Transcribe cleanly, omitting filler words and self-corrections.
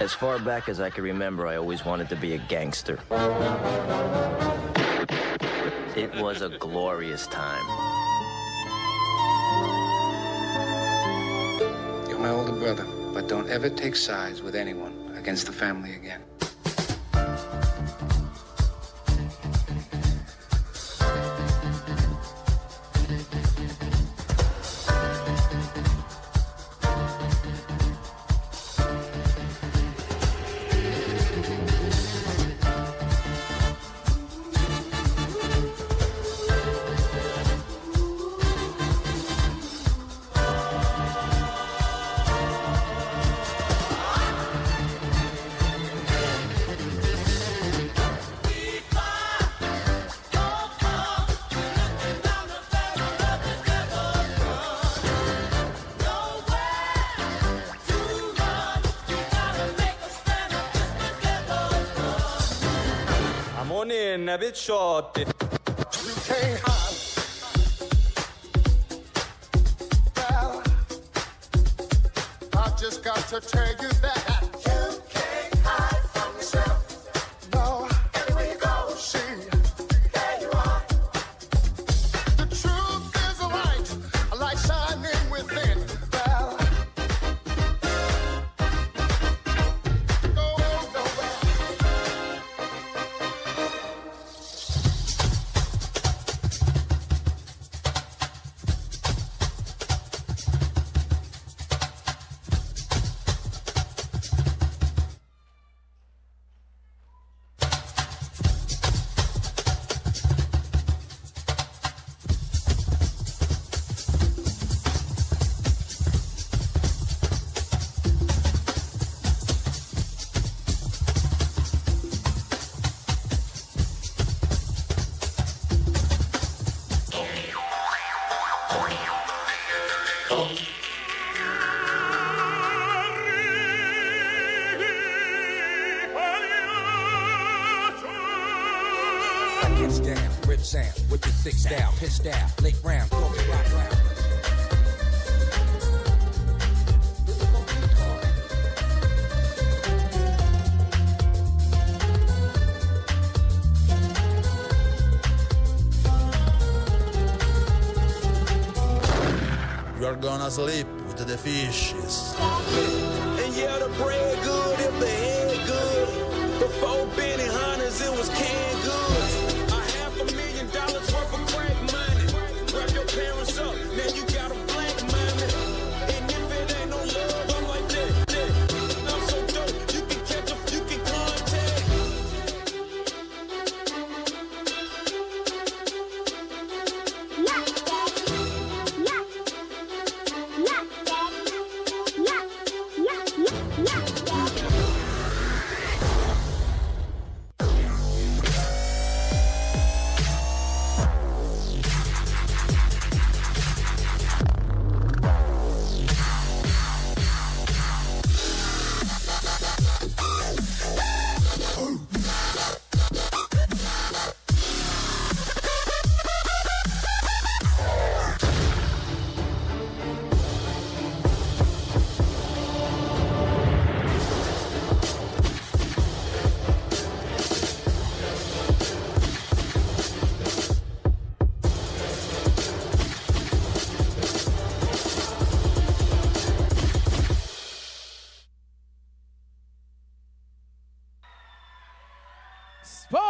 As far back as I can remember, I always wanted to be a gangster. It was a glorious time. You're my older brother, but don't ever take sides with anyone against the family again. A bit short. You can't hide. Well, I've just got to tell you that you can't hide from yourself. No, everywhere you go, see, there you are. The truth is a light shining within. Well, go nowhere. Pissed out, late round, talk to rock round. You're gonna sleep with the fishes. And yeah, the bread good, if the head good. Before Benny Hunters, it was canned goods. $500,000 worth of crack money. Wrap your parents up, now you got a black money. And if it ain't no love, I'm like that. I'm so dope, you can catch up, you can contact. Spot!